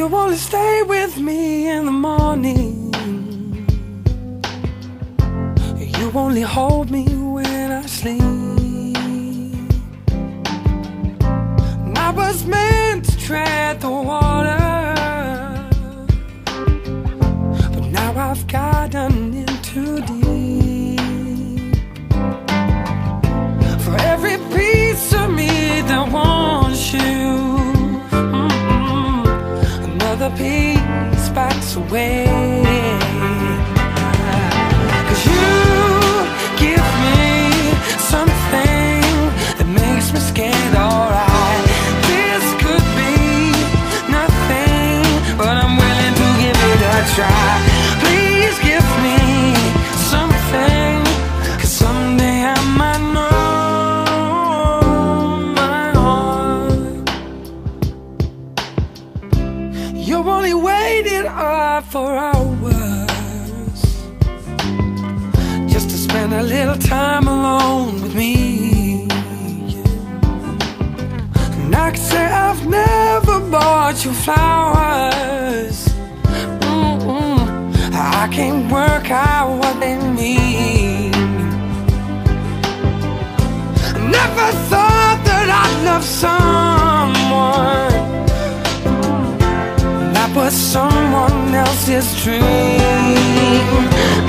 You only stay with me in the morning. You only hold me when I sleep. And I was meant to tread the water, but now I've gotten in too deep. For every piece of me that wants you, the peace backs away. 'Cause you give me something that makes me scared, alright. This could be nothing, but I'm willing to give it a try. Please give me something, 'cause someday I might know my heart. You only waited up for hours just to spend a little time alone with me. And I could say I've never bought you flowers. I can't work out what they mean. I never thought that I'd love someone, someone else's dream.